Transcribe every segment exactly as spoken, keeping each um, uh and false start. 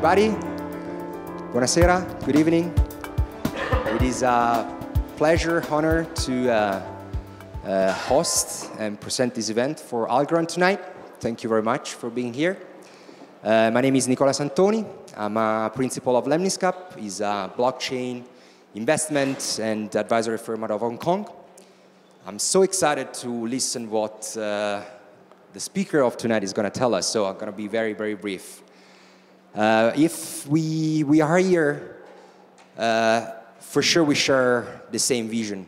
everybody. Buonasera, good evening. It is a pleasure, honor to uh, uh, host and present this event for Algorand tonight. Thank you very much for being here. Uh, my name is Nicola Santoni. I'm a principal of Lemniscap. It's a blockchain investment and advisory firm out of Hong Kong. I'm so excited to listen what uh, the speaker of tonight is going to tell us, so I'm going to be very, very brief. Uh, if we, we are here, uh, for sure we share the same vision.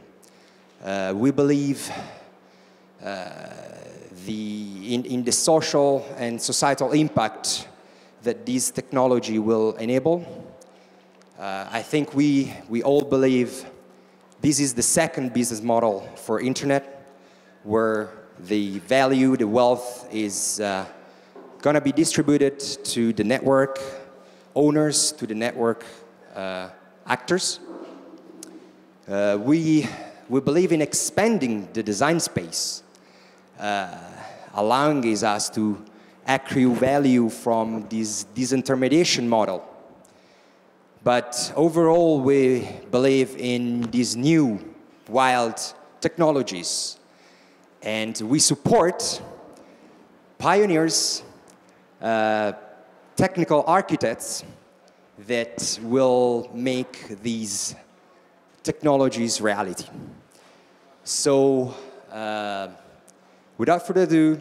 Uh, we believe uh, the, in, in the social and societal impact that this technology will enable. Uh, I think we, we all believe this is the second business model for internet, where the value, the wealth is uh, going to be distributed to the network owners, to the network uh, actors. Uh, we, we believe in expanding the design space, uh, allowing us to accrue value from this disintermediation model. But overall, we believe in these new wild technologies, and we support pioneers, Uh, technical architects that will make these technologies reality. So, uh, without further ado,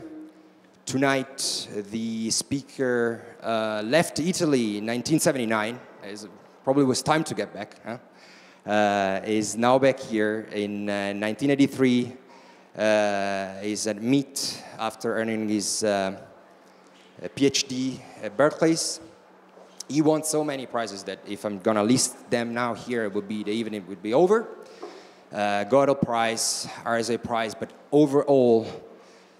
tonight the speaker uh, left Italy in nineteen seventy-nine. It probably was time to get back. Huh? Uh, is now back here in uh, nineteen eighty-three. Uh, is at M I T after earning his Uh, a PhD at Berkeley's. He won so many prizes that if I'm gonna list them now here, it would be the evening would be over. Uh, Gödel Prize, R S A Prize, but overall,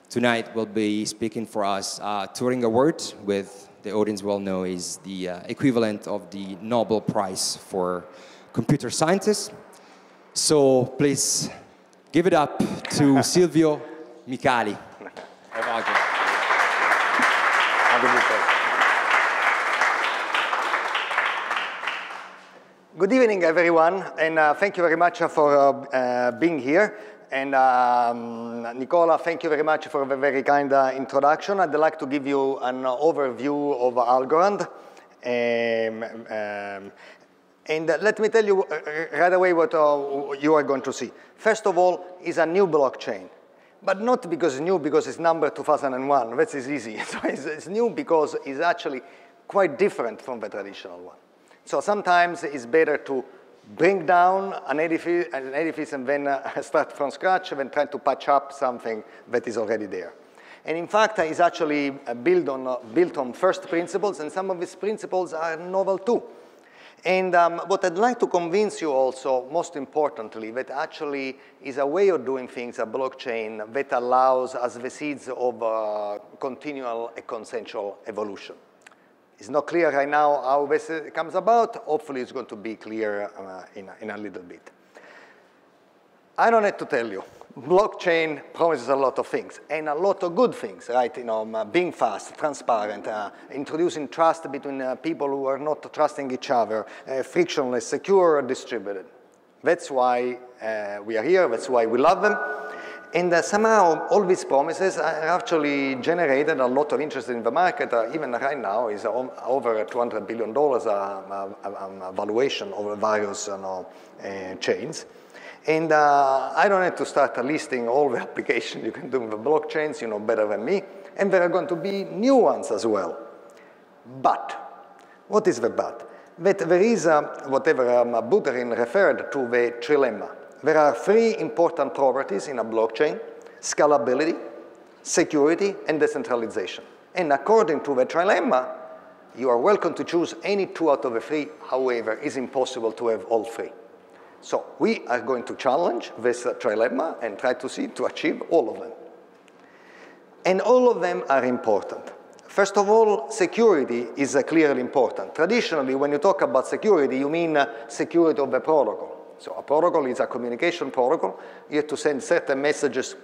tonight will be speaking for us uh, Turing Award, with the audience well know is the uh, equivalent of the Nobel Prize for computer scientists. So please give it up to Silvio Micali of Algorand. Good evening, everyone, and uh, thank you very much for uh, uh, being here. And um, Nicola, thank you very much for the very kind uh, introduction. I'd like to give you an overview of Algorand. Um, um, and uh, let me tell you right away what uh, you are going to see. First of all, it's a new blockchain. But not because it's new, because it's number two thousand one. That is easy. So it's, it's new because it's actually quite different from the traditional one. So sometimes it's better to bring down an edifice, an edifice and then uh, start from scratch and then try to patch up something that is already there. And in fact, it's actually built on, uh, built on first principles, and some of these principles are novel too. And um, what I'd like to convince you also, most importantly, that actually is a way of doing things, a blockchain, that allows us the seeds of uh, continual and consensual evolution. It's not clear right now how this comes about. Hopefully, it's going to be clear uh, in, in a little bit. I don't need to tell you. Blockchain promises a lot of things, and a lot of good things, right? You know, being fast, transparent, uh, introducing trust between uh, people who are not trusting each other, uh, frictionless, secure, distributed. That's why uh, we are here. That's why we love them. And uh, somehow, all these promises have actually generated a lot of interest in the market. Uh, even right now, is over two hundred billion dollars uh, valuation over various you know, uh, chains. And uh, I don't need to start listing all the applications you can do with the blockchains, you know better than me. And there are going to be new ones as well. But, what is the but? That there is, a, whatever um, Buterin referred to, the trilemma. There are three important properties in a blockchain: scalability, security, and decentralization. And according to the trilemma, you are welcome to choose any two out of the three. However, it's impossible to have all three. So we are going to challenge this uh, trilemma and try to see to achieve all of them. And all of them are important. First of all, security is uh, clearly important. Traditionally, when you talk about security, you mean uh, security of the protocol. So a protocol is a communication protocol. You have to send certain messages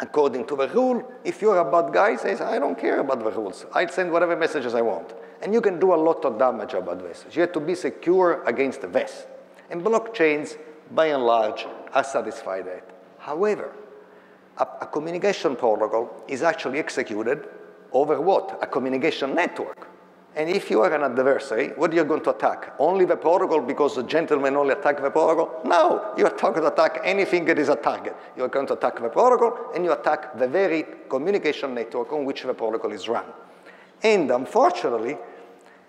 according to the rule. If you're a bad guy, says, I don't care about the rules. I'd send whatever messages I want. And you can do a lot of damage about this. You have to be secure against this. And blockchains, by and large, are satisfied that. However, a, a communication protocol is actually executed over what? A communication network. And if you are an adversary, what are you going to attack? Only the protocol because the gentlemen only attack the protocol? No, you are going to attack anything that is a target. You are going to attack the protocol and you attack the very communication network on which the protocol is run. And unfortunately,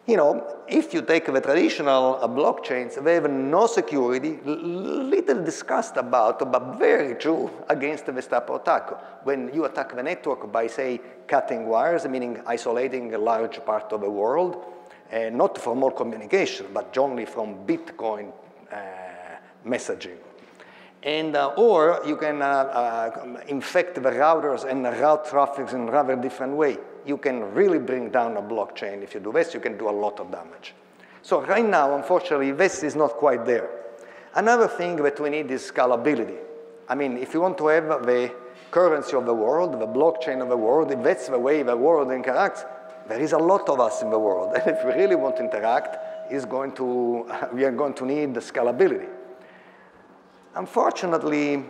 you know, if you take the traditional uh, blockchains, they have no security, little discussed about, but very true against the type of attack. When you attack the network by, say, cutting wires, meaning isolating a large part of the world, uh, not from all communication, but only from Bitcoin uh, messaging. And, uh, or you can uh, uh, infect the routers and route traffic in a rather different way. You can really bring down a blockchain. If you do this, you can do a lot of damage. So right now, unfortunately, this is not quite there. Another thing that we need is scalability. I mean, if you want to have the currency of the world, the blockchain of the world, if that's the way the world interacts, there is a lot of us in the world. And if we really want to interact, it's going to, we are going to need the scalability. Unfortunately,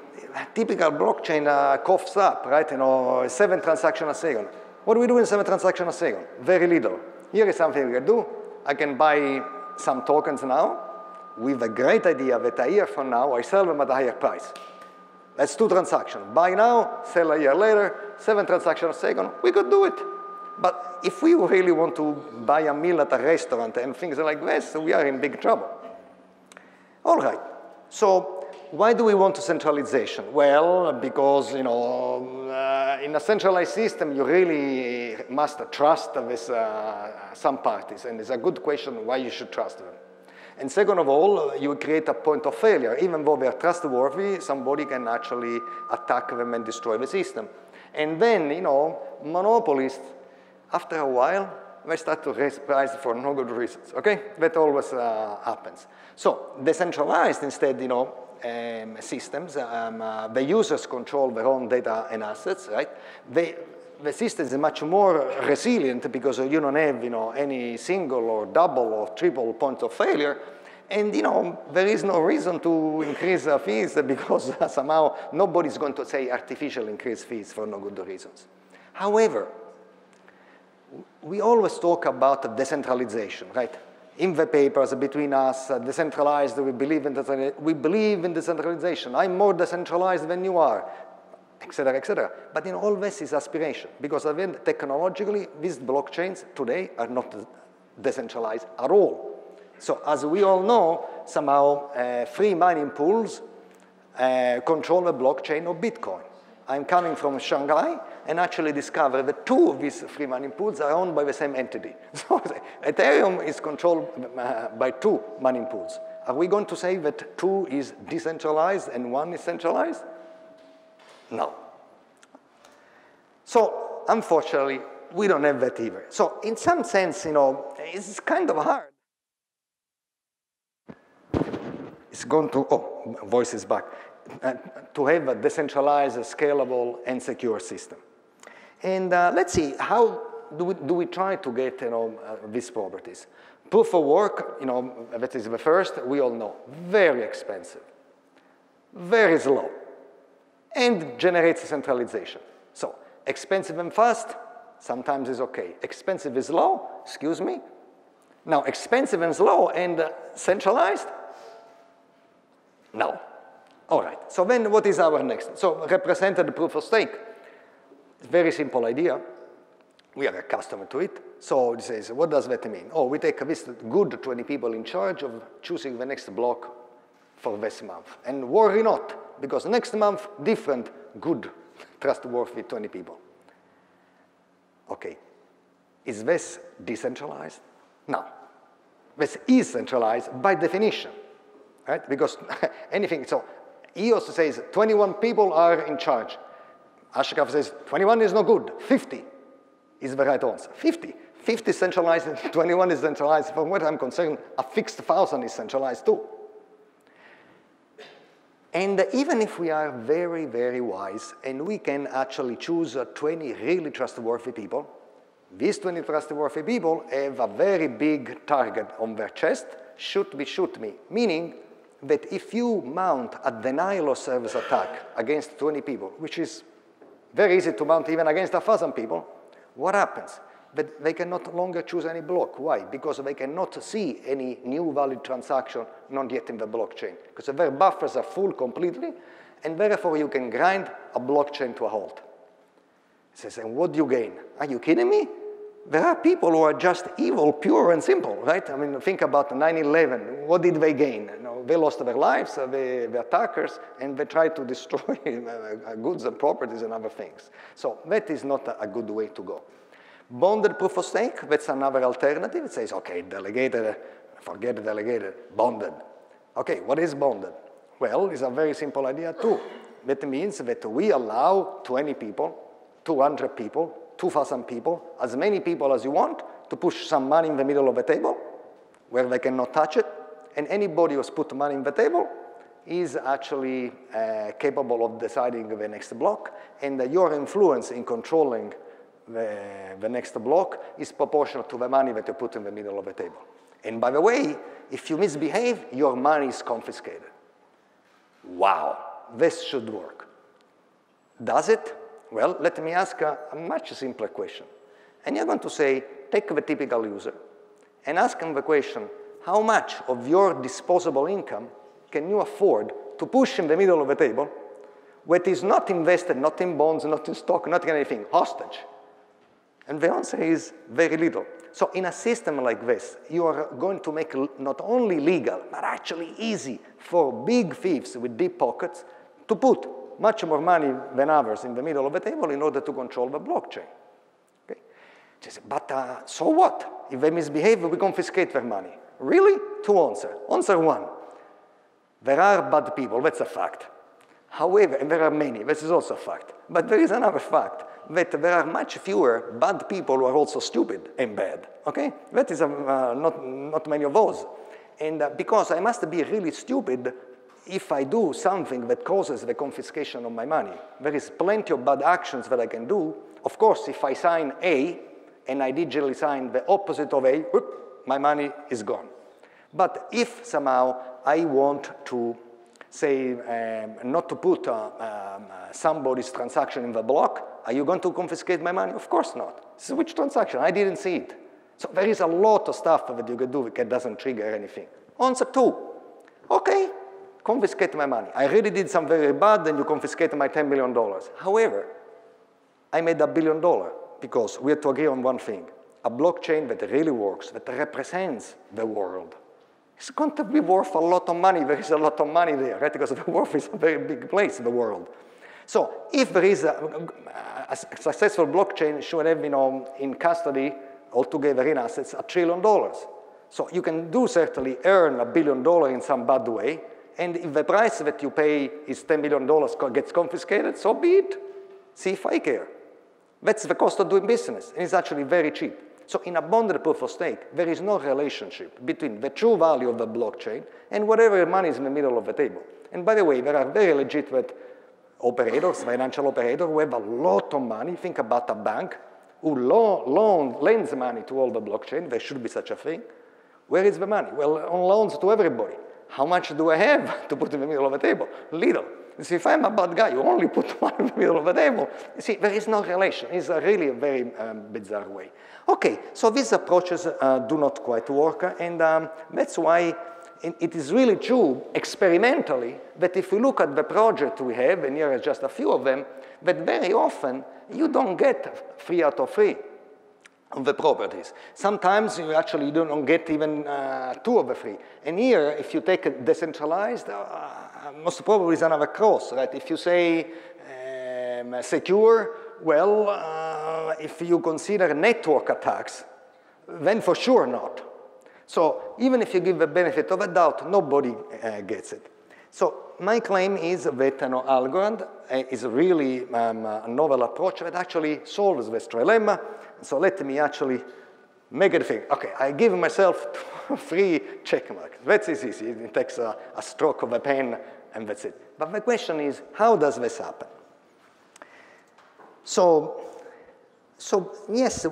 typical blockchain uh, coughs up, right? You know, seven transactions a second. What do we do in seven transactions a second? Very little. Here is something we can do. I can buy some tokens now with a great idea that a year from now I sell them at a higher price. That's two transactions. Buy now, sell a year later, seven transactions a second. We could do it. But if we really want to buy a meal at a restaurant and things like this, we are in big trouble. All right. So why do we want centralization? Well, because, you know, uh, in a centralized system, you really must trust this, uh, some parties. And it's a good question why you should trust them. And second of all, you create a point of failure. Even though they are trustworthy, somebody can actually attack them and destroy the system. And then, you know, monopolists, after a while, they start to raise prices for no good reasons, okay? That always uh, happens. So decentralized instead, you know, Um, systems, um, uh, the users control their own data and assets, right? They, the system is much more resilient because you don't have, you know, any single or double or triple point of failure. And, you know, there is no reason to increase uh, fees because uh, somehow nobody's going to say artificial increase fees for no good reasons. However, we always talk about decentralization, right? In the papers between us, uh, decentralized, we believe in decentralization. We believe in decentralization. I'm more decentralized than you are, et cetera, et cetera. But in all this is aspiration, because even technologically, these blockchains today are not decentralized at all. So as we all know, somehow uh, free mining pools uh, control the blockchain of Bitcoin. I'm coming from Shanghai and actually discovered that two of these free money pools are owned by the same entity. So Ethereum is controlled uh, by two money pools. Are we going to say that two is decentralized and one is centralized? No. So unfortunately, we don't have that either. So in some sense, you know, it's kind of hard. It's going to, oh, voice is back. Uh, to have a decentralized, scalable, and secure system. And uh, let's see, how do we, do we try to get, you know, uh, these properties? Proof of work, you know, that is the first, we all know, very expensive, very slow, and generates centralization. So expensive and fast, sometimes is okay. Expensive is low, excuse me. Now, expensive and slow and uh, centralized? No. All right, so then what is our next? So represented proof of stake. Very simple idea. We are accustomed to it. So it says, what does that mean? Oh, we take this good twenty people in charge of choosing the next block for this month. And worry not, because next month, different, good, trustworthy twenty people. Okay, is this decentralized? No, this is centralized by definition, right? Because anything, so, E O S says twenty-one people are in charge. Ashraf says twenty-one is no good, fifty is the right answer. fifty. fifty is centralized, twenty-one is centralized. From what I'm concerned, a fixed thousand is centralized too. And even if we are very, very wise and we can actually choose twenty really trustworthy people, these twenty trustworthy people have a very big target on their chest, shoot me, shoot me, meaning that if you mount a denial of service attack against twenty people, which is very easy to mount even against one thousand people, what happens? But they can no longer choose any block. Why? Because they cannot see any new valid transaction not yet in the blockchain. Because their buffers are full completely, and therefore you can grind a blockchain to a halt. It says, and what do you gain? Are you kidding me? There are people who are just evil, pure and simple, right? I mean, think about nine eleven. What did they gain? You know, they lost their lives, the, the attackers, and they tried to destroy goods and properties and other things. So that is not a good way to go. Bonded proof of stake, that's another alternative. It says, okay, delegated, forget delegated, bonded. Okay, what is bonded? Well, it's a very simple idea too. That means that we allow twenty people, two hundred people, two thousand people, as many people as you want, to push some money in the middle of the table where they cannot touch it. And anybody who's put money in the table is actually uh, capable of deciding the next block. And uh, your influence in controlling The, the next block is proportional to the money that you put in the middle of the table. And by the way, if you misbehave, your money is confiscated. Wow, this should work. Does it? Well, let me ask a, a much simpler question. And you're going to say, take the typical user and ask him the question, how much of your disposable income can you afford to push in the middle of the table where it is not invested, not in bonds, not in stock, not in anything, hostage? And the answer is very little. So in a system like this, you are going to make not only legal, but actually easy for big thieves with deep pockets to put much more money than others in the middle of the table in order to control the blockchain. Okay? Just, but uh, so what? If they misbehave, we confiscate their money. Really? Two answers. Answer one, there are bad people, that's a fact. However, and there are many, this is also a fact. But there is another fact, that there are much fewer bad people who are also stupid and bad, okay? That is uh, not, not many of those. And uh, because I must be really stupid if I do something that causes the confiscation of my money. There is plenty of bad actions that I can do. Of course, if I sign A, and I digitally sign the opposite of A, whoop, my money is gone. But if somehow I want to say um, not to put uh, um, somebody's transaction in the block, are you going to confiscate my money? Of course not. So which transaction? I didn't see it. So there is a lot of stuff that you can do that doesn't trigger anything. Answer two, okay, confiscate my money. I really did something very bad and you confiscated my ten million dollars. However, I made a billion dollars because we had to agree on one thing. A blockchain that really works, that represents the world, it's going to be worth a lot of money. There is a lot of money there, right? Because the world is a very big place in the world. So if there is a, a successful blockchain, should have, you know, in custody altogether in assets, a trillion dollars. So you can do certainly earn a billion dollars in some bad way. And if the price that you pay is ten million dollars gets confiscated, so be it. See if I care. That's the cost of doing business. And it's actually very cheap. So in a bonded proof of stake, there is no relationship between the true value of the blockchain and whatever money is in the middle of the table. And by the way, there are very legitimate operators, financial operators, who have a lot of money. Think about a bank who lo loan, lends money to all the blockchain. There should be such a thing. Where is the money? Well, on loans to everybody. How much do I have to put in the middle of the table? Little. You see, if I'm a bad guy, you only put money in the middle of the table. You see, there is no relation. It's a really a very um, bizarre way. Okay, so these approaches uh, do not quite work, and um, that's why it is really true, experimentally, that if we look at the project we have, and here are just a few of them, that very often you don't get three out of three of the properties. Sometimes you actually don't get even uh, two of the three. And here, if you take a decentralized, uh, most probably is another cross, right? If you say um, secure, well, uh, if you consider network attacks, then for sure not. So even if you give the benefit of a doubt, nobody uh, gets it. So my claim is that an algorithm is really um, a novel approach that actually solves this trilemma. So let me actually make it a thing. Okay, I give myself three check marks. That is easy. It takes a, a stroke of a pen and that's it. But the question is, how does this happen? So, so yes,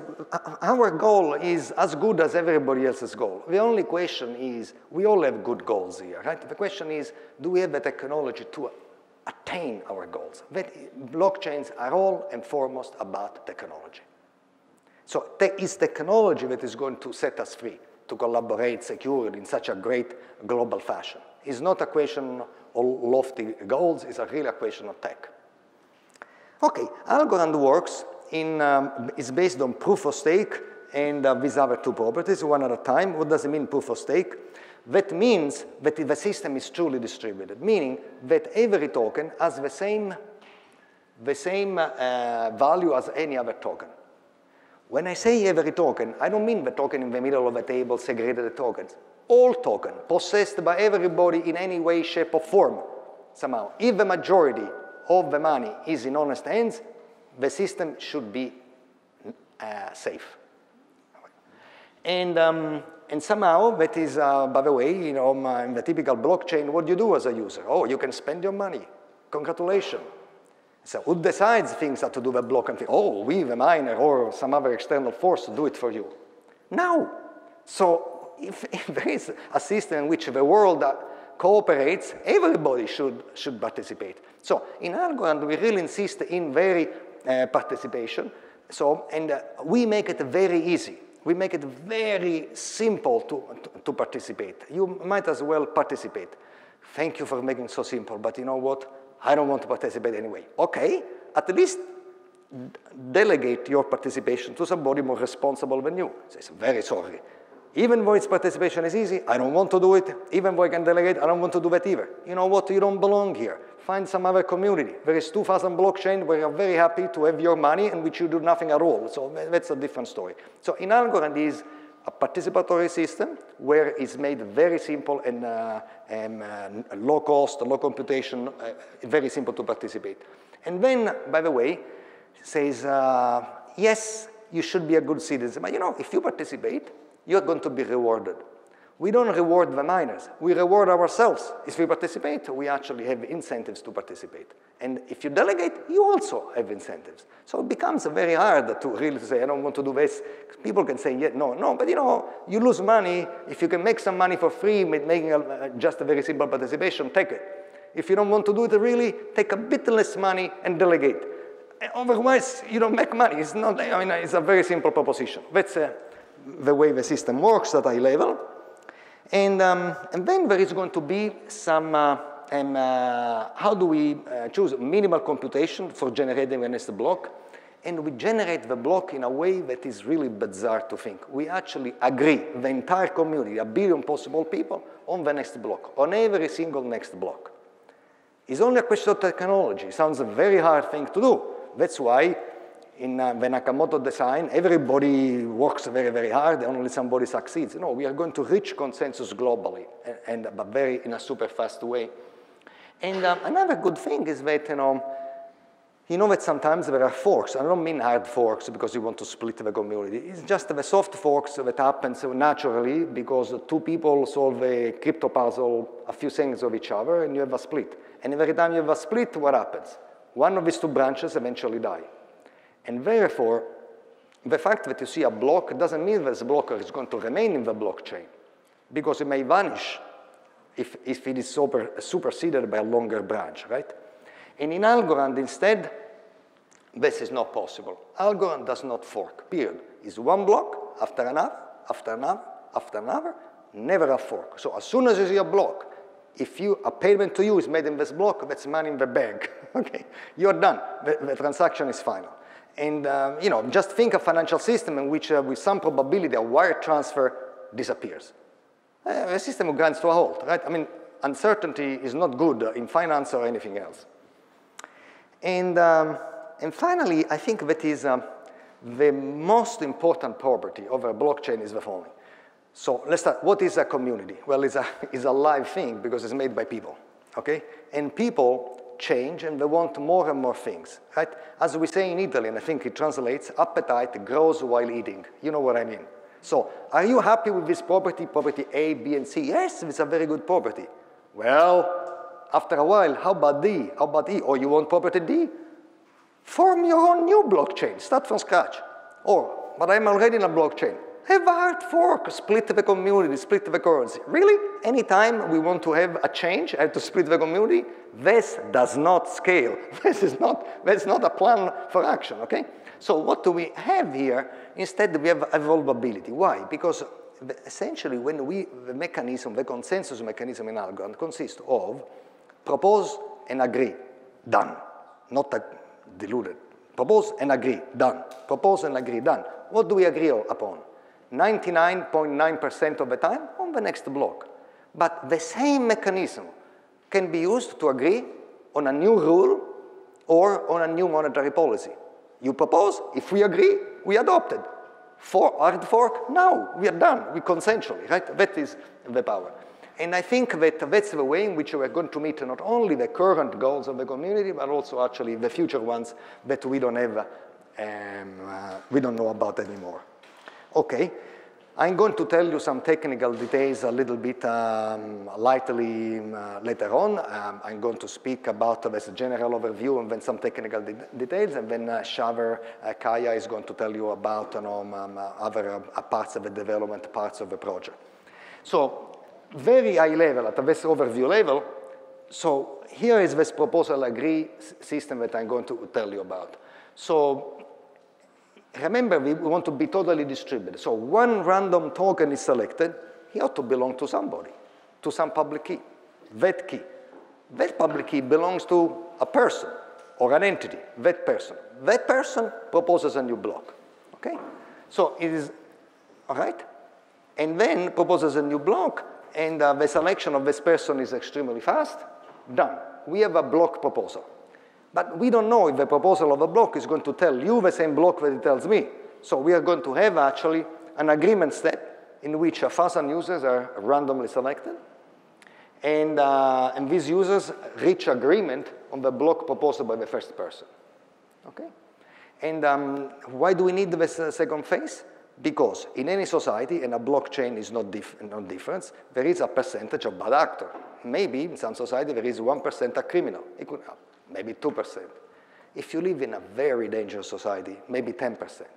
our goal is as good as everybody else's goal. The only question is, we all have good goals here, right? The question is, do we have the technology to attain our goals? That blockchains are all and foremost about technology. So it's technology that is going to set us free to collaborate securely in such a great global fashion. It's not a question of lofty goals, it's a real question of tech. Okay, Algorand works in, um, is based on proof of stake and uh, these other two properties, one at a time. What does it mean, proof of stake? That means that the system is truly distributed, meaning that every token has the same, the same uh, value as any other token. When I say every token, I don't mean the token in the middle of a table, segregated tokens. All tokens possessed by everybody in any way, shape, or form, somehow. If the majority of the money is in honest hands, the system should be uh, safe. And, um, and somehow, that is, uh, by the way, you know, in the typical blockchain, what do you do as a user? Oh, you can spend your money. Congratulations. So who decides things have to do with block and thing? Oh, we, the miner, or some other external force do it for you. No. So if, if there is a system in which the world cooperates, everybody should, should participate. So in Algorand, we really insist in very uh, participation. So, and uh, we make it very easy. We make it very simple to, to, to participate. You might as well participate. Thank you for making it so simple, but you know what? I don't want to participate anyway. Okay, at least delegate your participation to somebody more responsible than you. Says, very sorry. Even though its participation is easy, I don't want to do it. Even though I can delegate, I don't want to do that either. You know what? You don't belong here. Find some other community. There is two thousand blockchain where you're very happy to have your money and which you do nothing at all. So that's a different story. So in Algorand is a participatory system where it's made very simple and, uh, and uh, low cost, low computation, uh, very simple to participate. And then, by the way, says, uh, yes, you should be a good citizen. But you know, if you participate, you're going to be rewarded. We don't reward the miners. We reward ourselves. If we participate, we actually have incentives to participate. And if you delegate, you also have incentives. So it becomes very hard to really say, I don't want to do this. People can say, yeah, no, no. But, you know, you lose money. If you can make some money for free, making a, just a very simple participation, take it. If you don't want to do it really, take a bit less money and delegate. Otherwise, you don't make money. It's not, I mean, it's a very simple proposition. That's uh, the way the system works at high level. And, um, and then there is going to be some, uh, um, uh, how do we uh, choose minimal computation for generating the next block? And we generate the block in a way that is really bizarre to think. We actually agree, the entire community, a billion possible people, on the next block, on every single next block. It's only a question of technology. It sounds a very hard thing to do. That's why in uh, the Nakamoto design, everybody works very, very hard, only somebody succeeds. No, we are going to reach consensus globally, and, and, but very in a super fast way. And um, another good thing is that, you know, you know that sometimes there are forks. I don't mean hard forks because you want to split the community. It's just the soft forks that happens naturally because two people solve a crypto puzzle a few seconds of each other, and you have a split. And every time you have a split, what happens? One of these two branches eventually die. And therefore, the fact that you see a block doesn't mean this block is going to remain in the blockchain, because it may vanish if, if it is super, superseded by a longer branch, right? And in Algorand, instead, this is not possible. Algorand does not fork, period. It's one block after another, after another, after another, never a fork. So as soon as you see a block, if you, a payment to you is made in this block, that's money in the bank, okay? You're done, the, the transaction is final. And uh, you know, just think of a financial system in which, uh, with some probability, a wire transfer disappears. Uh, a system grinds to a halt, right? I mean, uncertainty is not good in finance or anything else. And, um, and finally, I think that is um, the most important property of a blockchain is the following. So let's start. What is a community? Well, it's a, it's a live thing because it's made by people, okay? And people change, and they want more and more things, right? As we say in Italy, and I think it translates, appetite grows while eating. You know what I mean. So are you happy with this property, property A, B, and C? Yes, it's a very good property. Well, after a while, how about D? How about E? Or you want property D? Form your own new blockchain. Start from scratch. Or, but I'm already in a blockchain. Have a hard fork, split the community, split the currency. Really? Anytime we want to have a change, I have to split the community. This does not scale. This is not, this is not a plan for action, okay? So what do we have here? Instead, we have evolvability. Why? Because essentially, when we, the mechanism, the consensus mechanism in algorithm consists of propose and agree, done, not diluted. Propose and agree, done. Propose and agree, done. What do we agree upon? ninety-nine point nine percent of the time on the next block. But the same mechanism can be used to agree on a new rule or on a new monetary policy. You propose, if we agree, we adopt it. For hard fork, no, we are done, we consensually, right? That is the power. And I think that that's the way in which we're going to meet not only the current goals of the community, but also actually the future ones that we don't have, um, uh, we don't know about anymore. Okay, I'm going to tell you some technical details a little bit um, lightly uh, later on. Um, I'm going to speak about uh, this general overview and then some technical de details, and then uh, Shaver uh, Kaya is going to tell you about you know, um, other uh, parts of the development, parts of the project. So, very high level, at this overview level, so here is this proposal agree system that I'm going to tell you about. So, remember, we want to be totally distributed. So one random token is selected. He ought to belong to somebody, to some public key. That key. That public key belongs to a person or an entity, that person. That person proposes a new block, okay? So it is, all right? And then proposes a new block, and uh, the selection of this person is extremely fast. Done. We have a block proposal. But we don't know if the proposal of a block is going to tell you the same block that it tells me. So we are going to have actually an agreement step in which a thousand users are randomly selected. And, uh, and these users reach agreement on the block proposed by the first person. Okay? And um, why do we need this uh, second phase? Because in any society, and a blockchain is not dif no difference, there is a percentage of bad actor. Maybe in some society there is one percent a criminal. It could happen. Maybe two percent. If you live in a very dangerous society, maybe ten percent,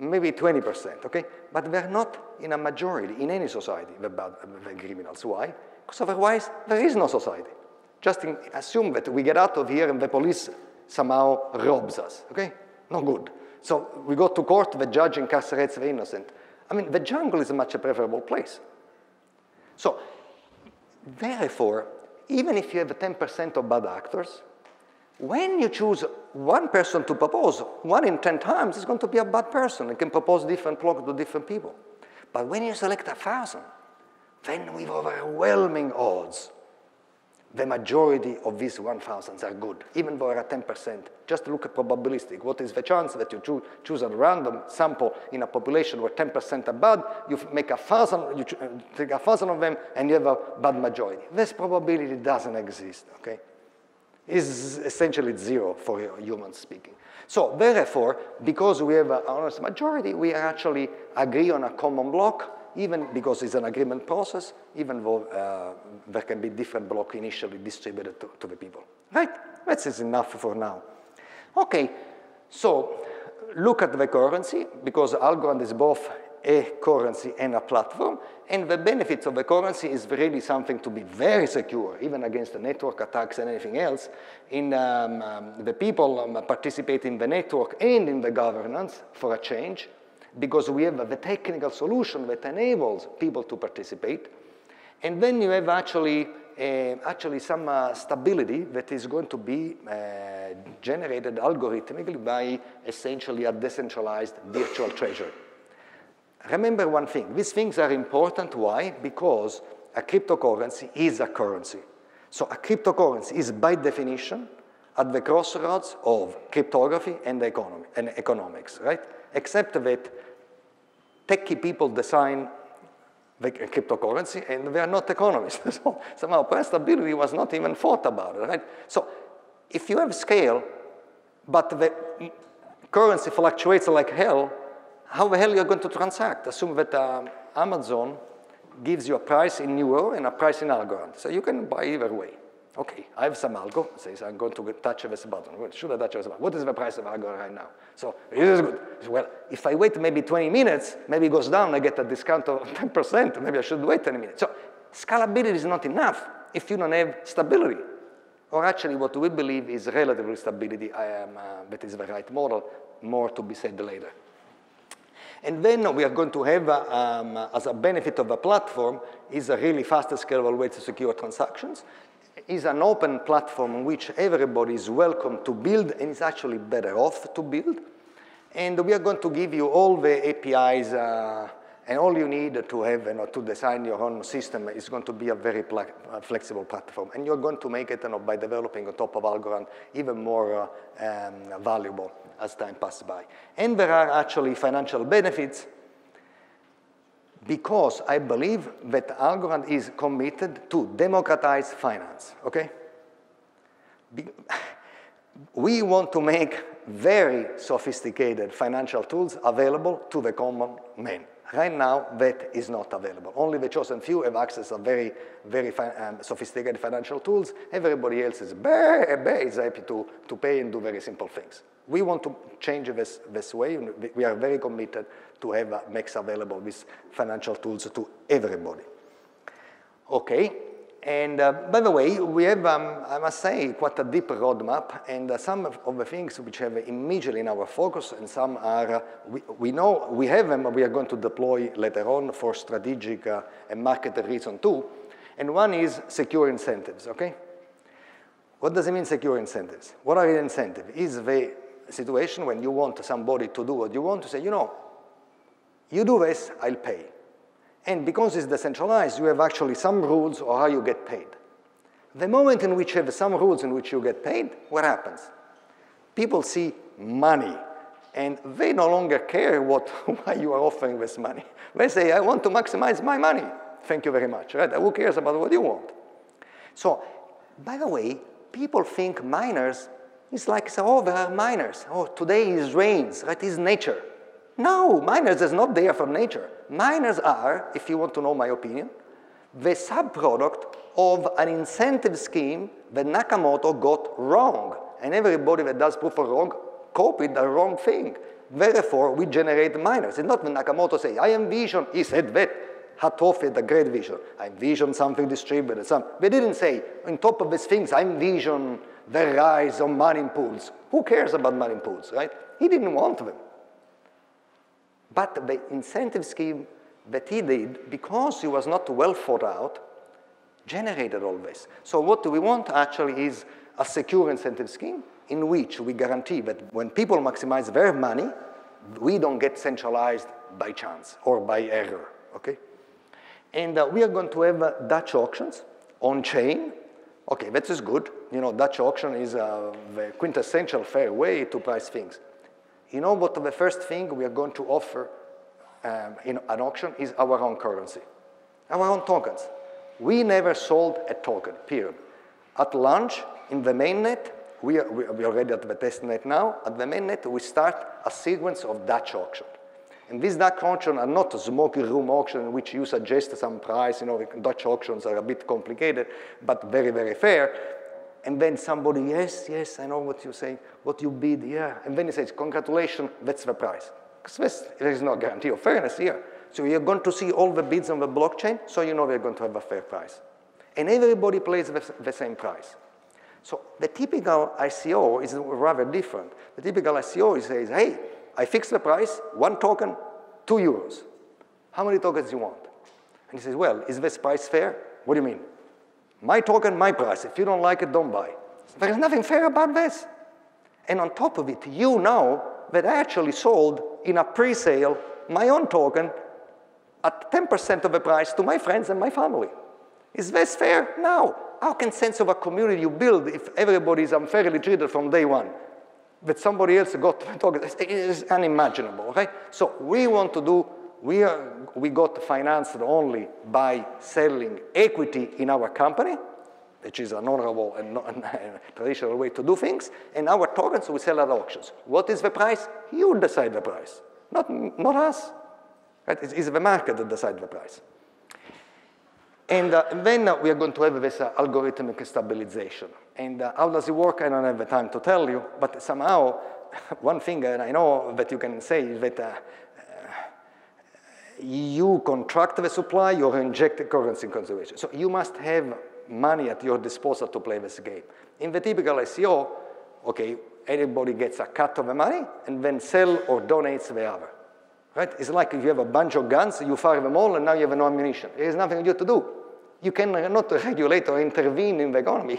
maybe twenty percent, okay? But they're not in a majority in any society, the, bad, the criminals. Why? Because otherwise, there is no society. Just in, assume that we get out of here and the police somehow robs us, okay? No good. So we go to court, the judge incarcerates the innocent. I mean, the jungle is a much preferable place. So, therefore, even if you have ten percent of bad actors, when you choose one person to propose, one in ten times is going to be a bad person. It can propose different blocks to different people. But when you select a thousand, then with overwhelming odds, the majority of these one thousands are good, even though there are ten percent. Just look at probabilistic. What is the chance that you cho choose a random sample in a population where ten percent are bad, you make a thousand, you take a thousand of them, and you have a bad majority? This probability doesn't exist, okay? Is essentially zero for humans speaking. So therefore, because we have an honest majority, we actually agree on a common block, even because it's an agreement process, even though uh, there can be different blocks initially distributed to, to the people. Right? That is enough for now. Okay, so look at the currency, because algorithm is both a currency and a platform, and the benefits of the currency is really something to be very secure, even against the network attacks and anything else. In um, um, the people um, participate in the network and in the governance for a change, because we have the technical solution that enables people to participate, and then you have actually uh, actually some uh, stability that is going to be uh, generated algorithmically by essentially a decentralized virtual treasury. Remember one thing, these things are important, why? Because a cryptocurrency is a currency. So a cryptocurrency is by definition at the crossroads of cryptography and, economy, and economics, right? Except that techie people design the cryptocurrency and they are not economists. So somehow price stability was not even thought about, right? So if you have scale, but the currency fluctuates like hell, how the hell are you going to transact? Assume that um, Amazon gives you a price in euro and a price in algorithm. So you can buy either way, okay, I have some algo, says I'm going to touch this button. Well, should I touch this button? What is the price of algo right now? So this is good. Well, if I wait maybe twenty minutes, maybe it goes down, I get a discount of ten percent, maybe I should wait twenty minutes. So scalability is not enough if you don't have stability. Or actually what we believe is relative stability, I am, uh, that is the right model, more to be said later. And then we are going to have, uh, um, as a benefit of the platform, is a really fast scalable way to secure transactions, is an open platform in which everybody is welcome to build and is actually better off to build. And we are going to give you all the A P Is uh, and all you need to have, you know, to design your own system is going to be a very flexible platform. And you're going to make it, you know, by developing on top of algorithm even more uh, um, valuable as time passes by. And there are actually financial benefits because I believe that Algorand is committed to democratize finance, okay? Be we want to make very sophisticated financial tools available to the common man. Right now, that is not available. Only the chosen few have access to very, very fi um, sophisticated financial tools. Everybody else is, bah, bah, is happy to, to pay and do very simple things. We want to change this, this way. We are very committed to have uh, makes available these financial tools to everybody. Okay, and uh, by the way, we have, um, I must say, quite a deep roadmap, and uh, some of the things which have immediately in our focus, and some are, uh, we, we know, we have them, we are going to deploy later on for strategic uh, and market reason too. And one is secure incentives, okay? What does it mean, secure incentives? What are the incentives? Is the situation when you want somebody to do what you want to say, you know, you do this, I'll pay. And because it's decentralized, you have actually some rules on how you get paid. The moment in which you have some rules in which you get paid, what happens? People see money, and they no longer care what, why you are offering this money. They say, I want to maximize my money. Thank you very much, right? Who cares about what you want? So, by the way, people think miners, it's like, so, oh, there are miners. Oh, today is rains, right? It's nature. No, miners is not there from nature. Miners are, if you want to know my opinion, the subproduct of an incentive scheme that Nakamoto got wrong. And everybody that does proof of wrong copied the wrong thing. Therefore, we generate miners. It's not when Nakamoto say, I envision, he said that. Hatofi, the great vision. I envision something distributed. Some. They didn't say, on top of these things, I envision the rise of money in pools. Who cares about money in pools, right? He didn't want them. But the incentive scheme that he did, because he was not well thought out, generated all this. So what we want actually is a secure incentive scheme in which we guarantee that when people maximize their money, we don't get centralized by chance or by error, okay? And uh, we are going to have uh, Dutch auctions on chain. Okay, that is good. You know, Dutch auction is uh, the quintessential fair way to price things. You know what the first thing we are going to offer um, in an auction is our own currency, our own tokens. We never sold a token, period. At launch, in the mainnet, we are, we are already at the testnet now, at the mainnet we start a sequence of Dutch auction. And these Dutch auctions are not a smoky room auction in which you suggest some price, you know, Dutch auctions are a bit complicated, but very, very fair. And then somebody, yes, yes, I know what you say, what you bid, yeah. And then he says, congratulations, that's the price. Because there is no guarantee of fairness here. So you're going to see all the bids on the blockchain, so you know they're going to have a fair price. And everybody plays the, the same price. So the typical I C O is rather different. The typical I C O says, hey, I fixed the price, one token, two euros. How many tokens do you want? And he says, well, is this price fair? What do you mean? My token, my price. If you don't like it, don't buy. There is nothing fair about this. And on top of it, you know that I actually sold in a pre-sale my own token at ten percent of the price to my friends and my family. Is this fair? No. How can sense of a community you build if everybody is unfairly treated from day one? That somebody else got the token, it is unimaginable, okay? So we want to do We, are, we got financed only by selling equity in our company, which is an honorable and, not, and traditional way to do things, and our tokens we sell at auctions. What is the price? You decide the price, not, not us. Right? It's, it's the market that decides the price. And, uh, and then uh, we are going to have this uh, algorithmic stabilization. And uh, how does it work? I don't have the time to tell you, but somehow, one thing that I know that you can say is that uh, uh, you contract the supply, you inject the currency in conservation. So you must have money at your disposal to play this game. In the typical I C O, okay, everybody gets a cut of the money and then sell or donates the other. Right? It's like if you have a bunch of guns, you fire them all, and now you have no ammunition. There is nothing you to do. You cannot regulate or intervene in the economy.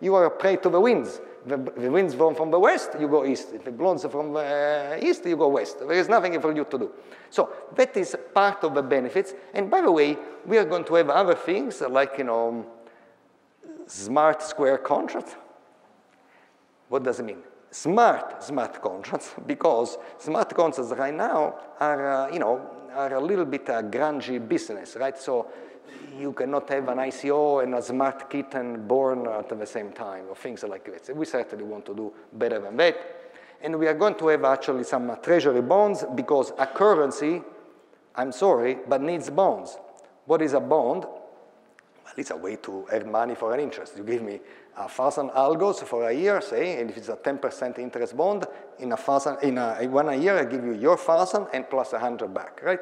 You are a prey to the winds. The, the winds blow from the west, you go east. If it blows from the east, you go west. There is nothing for you to do. So that is part of the benefits. And by the way, we are going to have other things like, you know, smart square contracts. What does it mean? Smart smart contracts, because smart contracts right now are, uh, you know, are a little bit a grungy business, right? So you cannot have an I C O and a smart kitten born at the same time, or things like this. We certainly want to do better than that. And we are going to have actually some treasury bonds, because a currency, I'm sorry, but needs bonds. What is a bond? Well, it's a way to earn money for an interest. You give me a thousand algos for a year, say, and if it's a ten percent interest bond, in a thousand, in a, one year I give you your thousand and plus a hundred back, right?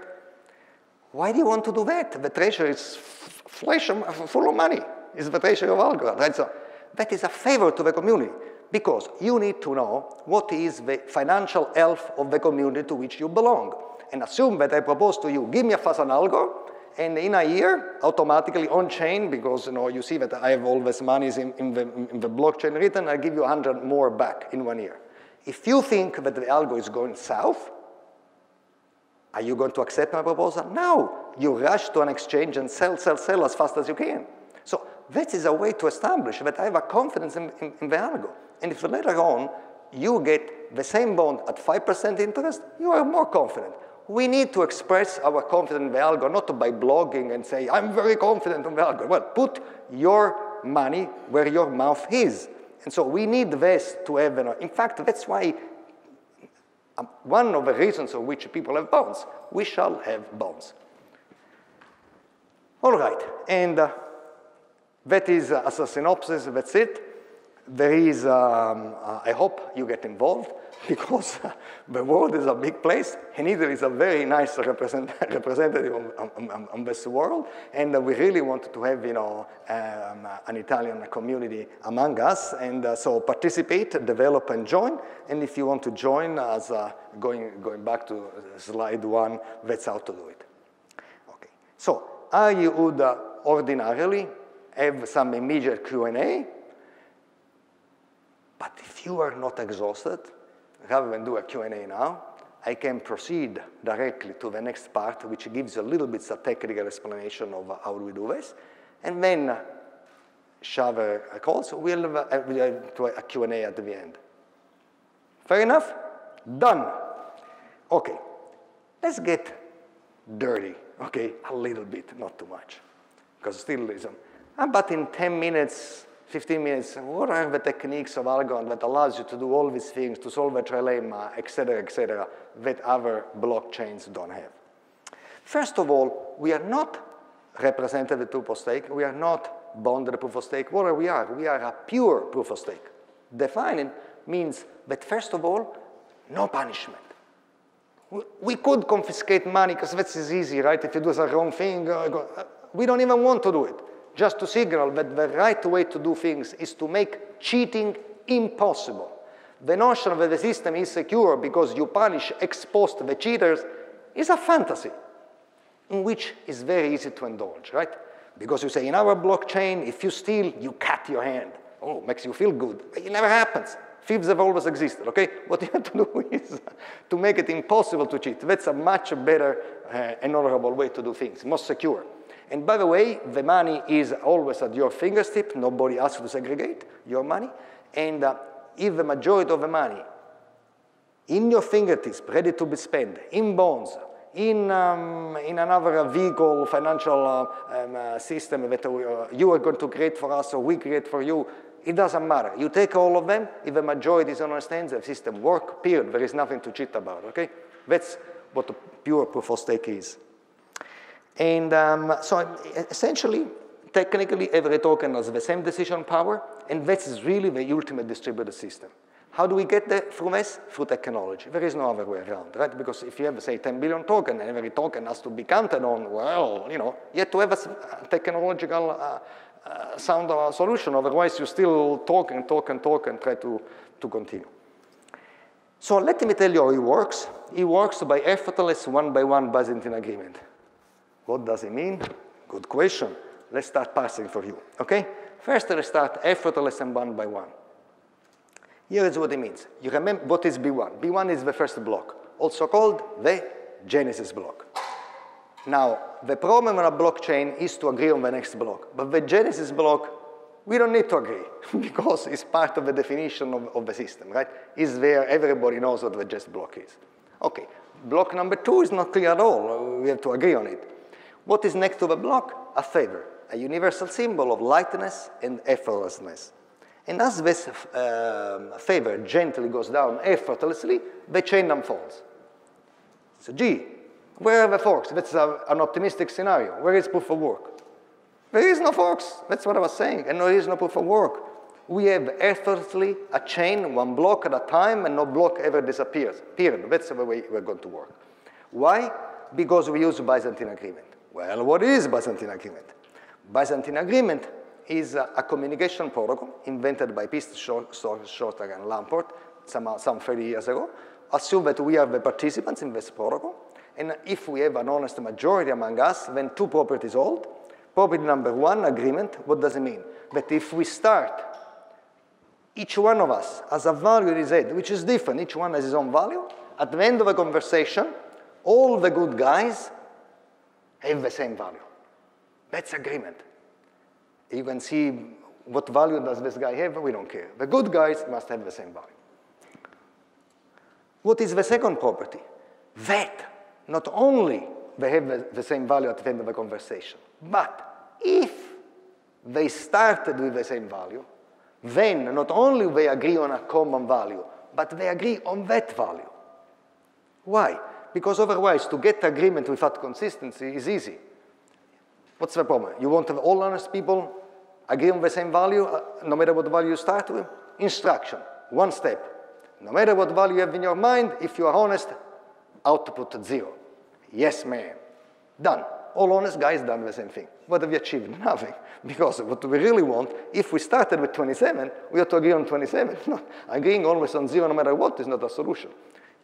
Why do you want to do that? The treasury is flesh full of money. It's the treasury of algorithms, right? So that is a favor to the community, because you need to know what is the financial health of the community to which you belong. And assume that I propose to you, give me a thousand algo, and in a year, automatically on-chain, because you know you see that I have all this money in, in, the, in the blockchain written, I give you one hundred more back in one year. If you think that the algo is going south, are you going to accept my proposal? No. You rush to an exchange and sell, sell, sell as fast as you can. So that is a way to establish that I have a confidence in, in, in the algo. And if later on you get the same bond at five percent interest, you are more confident. We need to express our confidence in the algo, not by blogging and say, I'm very confident in the algo. Well, put your money where your mouth is. And so we need this to have, an, in fact, that's why um, one of the reasons for which people have bonds, we shall have bonds. All right, and uh, that is, uh, as a synopsis, that's it. There is, um, uh, I hope you get involved, because uh, the world is a big place, and Italy is a very nice represent representative on, on, on this world, and uh, we really want to have, you know, um, an Italian community among us, and uh, so participate, develop, and join. And if you want to join, as uh, going going back to slide one, that's how to do it. Okay. So I would uh, ordinarily have some immediate Q and A, but if you are not exhausted, rather than do a Q and A now, I can proceed directly to the next part, which gives a little bit of technical explanation of how we do this. And then Shaver calls, we'll do a Q and A at the end. Fair enough? Done. Okay, let's get dirty, okay? A little bit, not too much, because still is, but in ten minutes, fifteen minutes, what are the techniques of algorithm that allows you to do all these things, to solve a trilemma, et cetera, et cetera, that other blockchains don't have? First of all, we are not representative proof of stake. We are not bonded proof of stake. What are we are? We are a pure proof of stake. Defining means that, first of all, no punishment. We could confiscate money, because that is easy, right? If you do the wrong thing, we don't even want to do it. Just to signal that the right way to do things is to make cheating impossible. The notion that the system is secure because you punish, expose the cheaters is a fantasy in which it's very easy to indulge, right? Because you say, in our blockchain, if you steal, you cut your hand. Oh, makes you feel good. It never happens. Thieves have always existed, okay? What you have to do is to make it impossible to cheat. That's a much better uh, and honorable way to do things, more secure. And by the way, the money is always at your fingertip. Nobody asks you to segregate your money. And uh, if the majority of the money in your fingertips, ready to be spent, in bonds, in, um, in another vehicle, financial uh, um, uh, system that we, uh, you are going to create for us or we create for you, it doesn't matter. You take all of them. If the majority don't understand the system work, period. There is nothing to cheat about, okay? That's what the pure proof of stake is. And um, so essentially, technically, every token has the same decision power, and this is really the ultimate distributed system. How do we get that from this? Through technology. There is no other way around, right? Because if you have, say, ten billion tokens, and every token has to be counted on, well, you know, you have to have a technological uh, uh, sound uh, solution. Otherwise, you still talk and talk and talk and try to, to continue. So let me tell you how it works. It works by effortless one-by-one Byzantine agreement. What does it mean? Good question. Let's start parsing for you, okay? First, let's start effortless and one-by-one. Here is what it means. You remember what is B one? B one is the first block, also called the genesis block. Now, the problem on a blockchain is to agree on the next block, but the genesis block, we don't need to agree because it's part of the definition of, of the system, right? It's there, everybody knows what the genesis block is. Okay, block number two is not clear at all, we have to agree on it. What is next to the block? A favor, a universal symbol of lightness and effortlessness. And as this um, favor gently goes down effortlessly, the chain unfolds. So gee, where are the forks? That's a, an optimistic scenario. Where is proof of work? There is no forks. That's what I was saying. And there is no proof of work. We have effortlessly a chain, one block at a time, and no block ever disappears. Period. That's the way we're going to work. Why? Because we use Byzantine agreement. Well, what is Byzantine agreement? Byzantine agreement is a, a communication protocol invented by Pease, Shostak, and Lamport some, some thirty years ago. Assume that we are the participants in this protocol, and if we have an honest majority among us, then two properties hold. Property number one, agreement. What does it mean? That if we start, each one of us has a value in his head, which is different. Each one has his own value. At the end of a conversation, all the good guys have the same value. That's agreement. You can see what value does this guy have, we don't care. The good guys must have the same value. What is the second property? That not only they have the same value at the end of the conversation, but if they started with the same value, then not only they agree on a common value, but they agree on that value. Why? Because otherwise, to get agreement without consistency is easy. What's the problem? You want to have all honest people agree on the same value, uh, no matter what value you start with? Instruction, one step. No matter what value you have in your mind, if you are honest, output zero. Yes, ma'am. Done. All honest guys done the same thing. What have we achieved? Nothing. Because what we really want, if we started with twenty-seven, we have to agree on twenty-seven. No, agreeing always on zero no matter what is not a solution.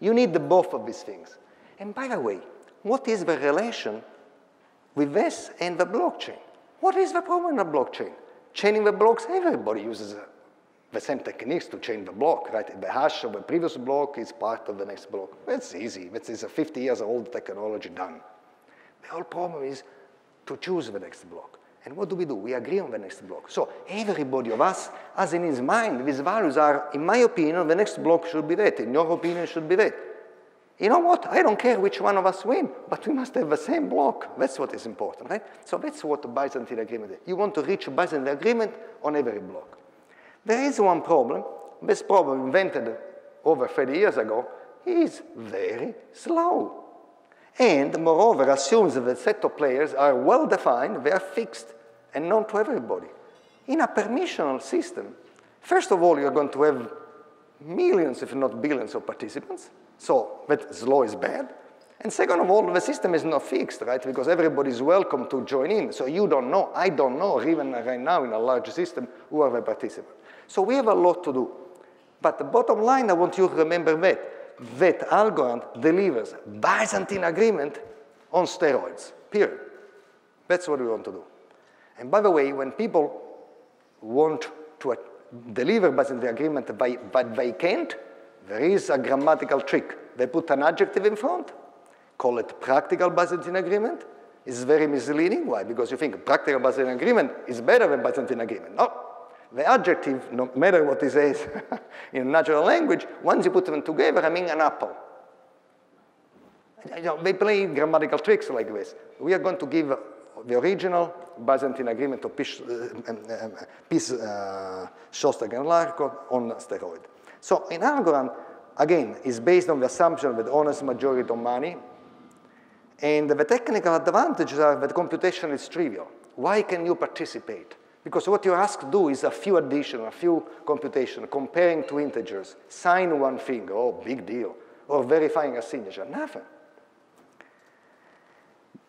You need both of these things. And by the way, what is the relation with this and the blockchain? What is the problem in a blockchain? Chaining the blocks, everybody uses the same techniques to chain the block, right? The hash of the previous block is part of the next block. That's easy. That is a fifty years old technology done. The whole problem is to choose the next block. And what do we do? We agree on the next block. So everybody of us has in his mind, these values are, in my opinion, the next block should be that, in your opinion, should be that. You know what? I don't care which one of us win, but we must have the same block. That's what is important, right? So that's what the Byzantine agreement is. You want to reach a Byzantine agreement on every block. There is one problem. This problem, invented over thirty years ago, is very slow. And moreover, assumes that the set of players are well-defined, they are fixed, and known to everybody. In a permissional system, first of all, you're going to have millions, if not billions, of participants. So that slow is bad. And second of all, the system is not fixed, right? Because everybody is welcome to join in. So you don't know, I don't know, even right now in a large system, who are the participants. So we have a lot to do. But the bottom line, I want you to remember that. That algorithm delivers Byzantine agreement on steroids, period. That's what we want to do. And by the way, when people want to deliver Byzantine agreement by, but they can't, there is a grammatical trick. They put an adjective in front, call it practical Byzantine agreement. It's very misleading. Why? Because you think practical Byzantine agreement is better than Byzantine agreement. No. The adjective, no matter what it says in natural language, once you put them together, I mean an apple. You know, they play grammatical tricks like this. We are going to give the original Byzantine agreement to Pease, uh, Shostak, and Larko on steroid. So an algorithm, again, is based on the assumption that honest majority of money And the technical advantages are that computation is trivial. Why can you participate? Because what you're asked to do is a few addition, a few computation, comparing two integers, sign one thing, oh, big deal, or verifying a signature, nothing.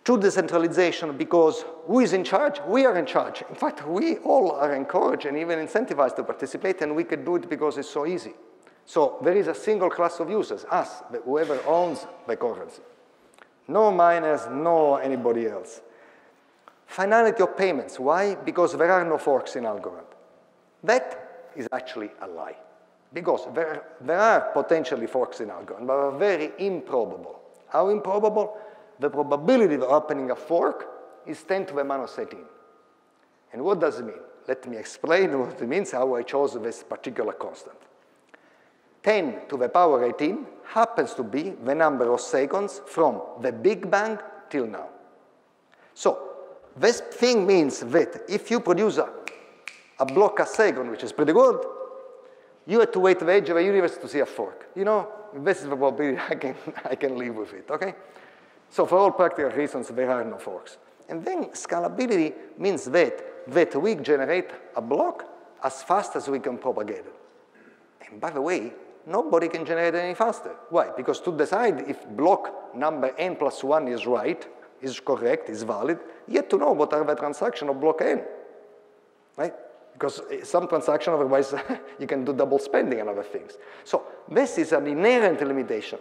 To decentralization, because who is in charge? We are in charge. In fact, we all are encouraged and even incentivized to participate, and we can do it because it's so easy. So there is a single class of users, us, whoever owns the currency. No miners, no anybody else. Finality of payments, why? Because there are no forks in algorithm. That is actually a lie, because there, there are potentially forks in algorithm, but are very improbable. How improbable? The probability of opening a fork is ten to the minus eighteen. And what does it mean? Let me explain what it means, how I chose this particular constant. ten to the power eighteen happens to be the number of seconds from the Big Bang till now. So this thing means that if you produce a, a block a second, which is pretty good, you have to wait the edge of the universe to see a fork. You know, this is the probability I can, I can live with it, okay? So for all practical reasons, there are no forks. And then scalability means that, that we generate a block as fast as we can propagate it. And by the way, nobody can generate it any faster. Why? Because to decide if block number n plus one is right, is correct, is valid, you have to know what are the transactions of block n, right? Because some transaction, otherwise you can do double spending and other things. So this is an inherent limitation.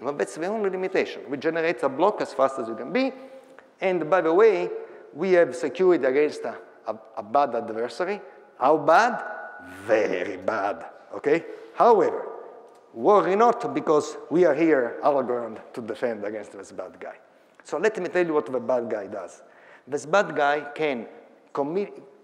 Well, that's the only limitation. We generate a block as fast as we can be. And by the way, we have security against a, a, a bad adversary. How bad? Very bad, okay? However, worry not, because we are here, algorithm, to defend against this bad guy. So let me tell you what the bad guy does. This bad guy can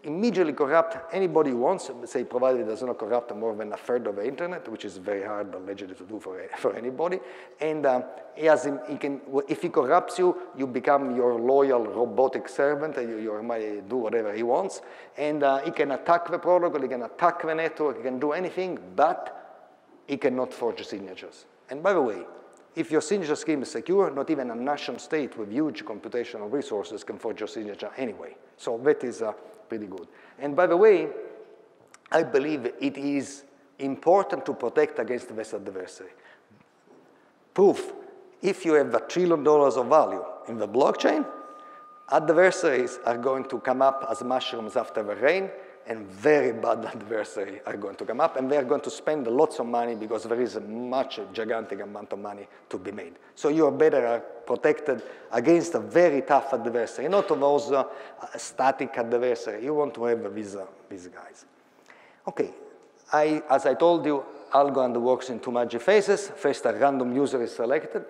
immediately corrupt anybody who wants, say, provided it does not corrupt more than a third of the internet, which is very hard allegedly to do for, for anybody. And um, he has him, he can, if he corrupts you, you become your loyal robotic servant, and you, you might do whatever he wants. And uh, he can attack the protocol, he can attack the network, he can do anything, but he cannot forge signatures. And by the way, if your signature scheme is secure, not even a nation state with huge computational resources can forge your signature anyway. So that is uh, pretty good. And by the way, I believe it is important to protect against this adversary. Proof, if you have a trillion dollars of value in the blockchain, adversaries are going to come up as mushrooms after the rain, and very bad adversaries are going to come up, and they are going to spend lots of money because there is a much gigantic amount of money to be made. So you are better protected against a very tough adversary, not those uh, static adversaries. You want to have these, uh, these guys. Okay, I, as I told you, algorithm works in two magic phases. First, a random user is selected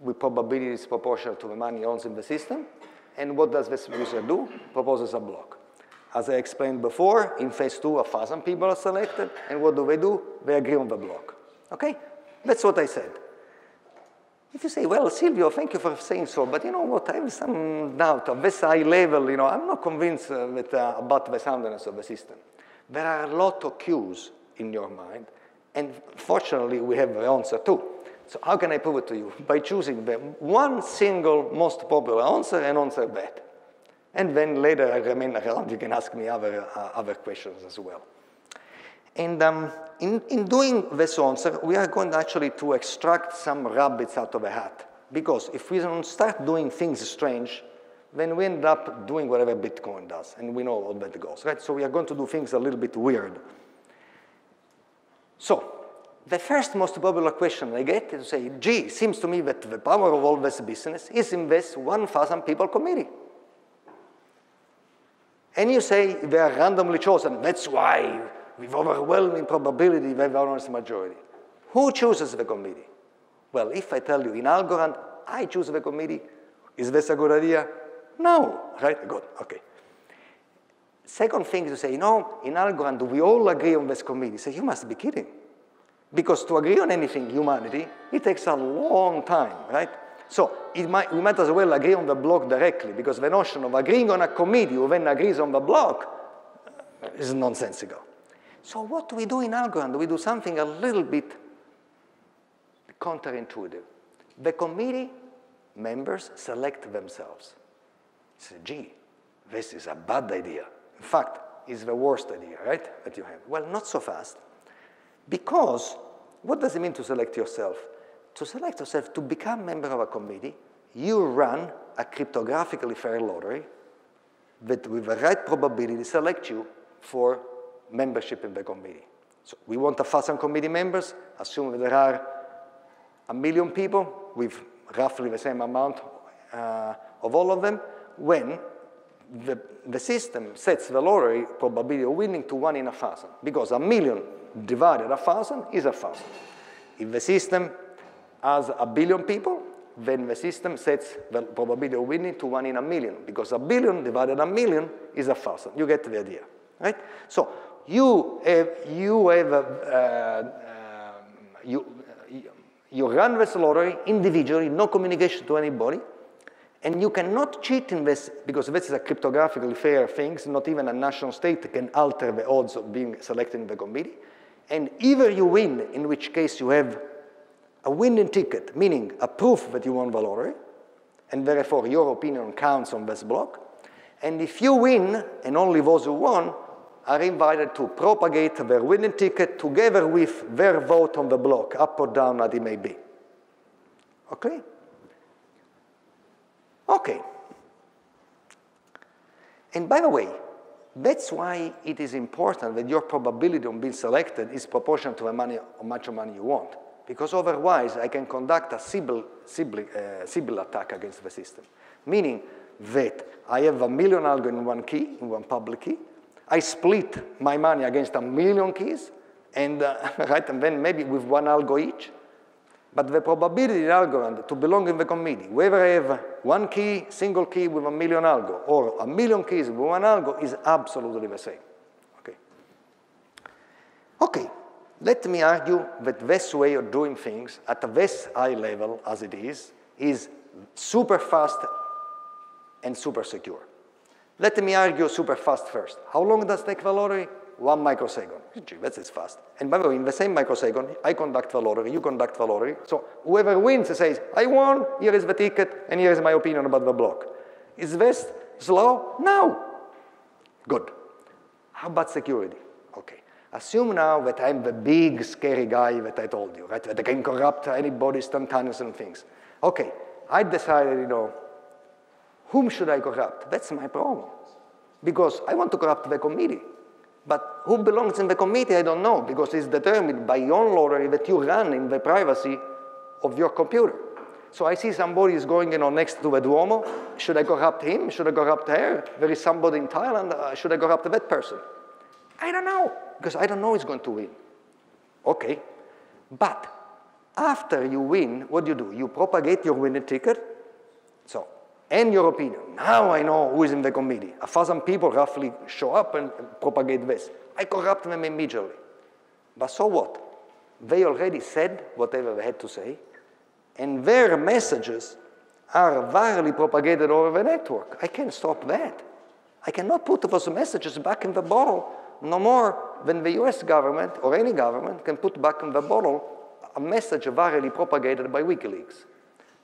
with probabilities proportional to the money owns in the system. And what does this user do? Proposes a block. As I explained before, in phase two, a thousand people are selected, and what do they do? They agree on the block, okay? That's what I said. If you say, well, Silvio, thank you for saying so, but you know what, I have some doubt on this high level, you know, I'm not convinced uh, that, uh, about the soundness of the system. There are a lot of cues in your mind, and fortunately, we have the answer too. So how can I prove it to you? By choosing the one single most popular answer and answer that. And then later I remain around, you can ask me other, uh, other questions as well. And um, in, in doing this answer, we are going actually to extract some rabbits out of a hat. Because if we don't start doing things strange, then we end up doing whatever Bitcoin does, and we know all that goes, right? So we are going to do things a little bit weird. So the first most popular question I get is to say, gee, seems to me that the power of all this business is in this one thousand people committee. And you say they are randomly chosen. That's why, with overwhelming probability, they have honest majority. Who chooses the committee? Well, if I tell you in algorithm, I choose the committee, is this a good idea? No, right? Good, okay. Second thing is to say, you know, in algorithm, we all agree on this committee. So you must be kidding. Because to agree on anything, humanity, it takes a long time, right? So it might, we might as well agree on the block directly, because the notion of agreeing on a committee who then agrees on the block is nonsensical. So what do we do in algorithm? We do something a little bit counterintuitive. The committee members select themselves. Say, gee, this is a bad idea. In fact, it's the worst idea, right, that you have. Well, not so fast, because what does it mean to select yourself? To select yourself, to become a member of a committee, you run a cryptographically fair lottery that with the right probability select you for membership in the committee. So we want a thousand committee members, assume that there are a million people with roughly the same amount uh, of all of them, when the, the system sets the lottery probability of winning to one in a thousand, because a million divided a thousand is a thousand. If the system has a billion people, then the system sets the probability of winning to one in a million, because a billion divided a million is a thousand. You get the idea, right? So you have, you have, uh, uh, you, you run this lottery individually, no communication to anybody, and you cannot cheat in this, because this is a cryptographically fair thing, so not even a national state can alter the odds of being selected in the committee. And either you win, in which case you have a winning ticket, meaning a proof that you won the lottery, and therefore your opinion counts on this block. And if you win, and only those who won, are invited to propagate their winning ticket together with their vote on the block, up or down as it may be. Okay? Okay. And by the way, that's why it is important that your probability on being selected is proportional to the money, how much money you want. Because otherwise, I can conduct a Sybil, Sybil, uh, Sybil attack against the system. Meaning that I have a million algo in one key, in one public key. I split my money against a million keys, and, uh, right, and then maybe with one algo each. But the probability algorithm to belong in the committee, whether I have one key, single key with a million algo, or a million keys with one algo, is absolutely the same. Okay. Okay. Let me argue that this way of doing things at this high level as it is, is super fast and super secure. Let me argue super fast first. How long does it take the lottery? One microsecond. That's it fast. And by the way, in the same microsecond, I conduct the lottery, you conduct the lottery. So whoever wins says, I won, here is the ticket, and here is my opinion about the block. Is this slow? No. Good. How about security? Okay. Assume now that I'm the big scary guy that I told you, right? That I can corrupt anybody instantaneous and things. Okay, I decided, you know, whom should I corrupt? That's my problem. Because I want to corrupt the committee. But who belongs in the committee, I don't know, because it's determined by your own lottery that you run in the privacy of your computer. So I see somebody is going, you know, next to a Duomo. Should I corrupt him? Should I corrupt her? There is somebody in Thailand. Uh, should I corrupt that person? I don't know. Because I don't know it's going to win. Okay, but after you win, what do you do? You propagate your winning ticket, so, and your opinion. Now I know who is in the committee. A thousand people roughly show up and propagate this. I corrupt them immediately. But so what? They already said whatever they had to say, and their messages are virally propagated over the network. I can't stop that. I cannot put those messages back in the bottle no more than the U S government or any government can put back in the bottle a message virally propagated by WikiLeaks.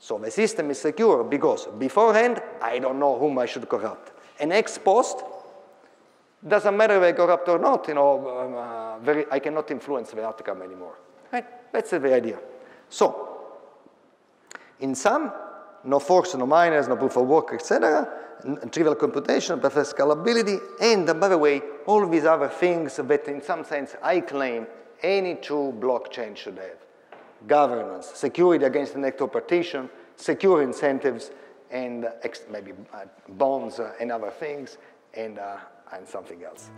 So the system is secure because beforehand, I don't know whom I should corrupt. And ex post, doesn't matter whether I corrupt or not, you know, uh, very, I cannot influence the outcome anymore. Right? That's the idea. So, in sum, no forks, no miners, no proof of work, et cetera. Trivial computation, preferred scalability, and by the way, all these other things that in some sense I claim any true blockchain should have. Governance, security against the network partition, secure incentives, and maybe bonds and other things, and, uh, and something else.